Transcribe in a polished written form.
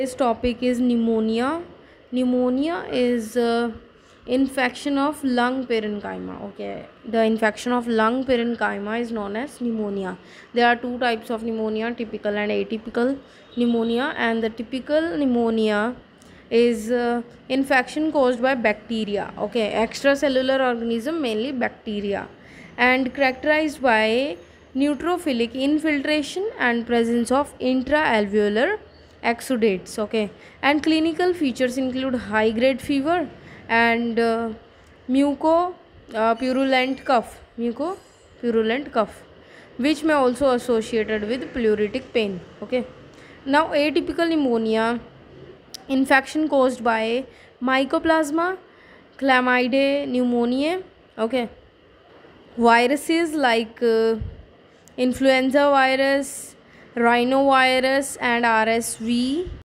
This topic is pneumonia. Pneumonia is infection of lung parenchyma. Okay, the infection of lung parenchyma is known as pneumonia. There are two types of pneumonia, typical and atypical pneumonia. And the typical pneumonia is infection caused by bacteria, okay, extracellular organism, mainly bacteria, and characterized by neutrophilic infiltration and presence of intraalveolar exudates, okay. And clinical features include high grade fever and mucopurulent cough, which may also associated with pleuritic pain, okay. Now atypical pneumonia, infection caused by mycoplasma, chlamydia, pneumoniae, okay, viruses like influenza virus, rhinovirus and RSV.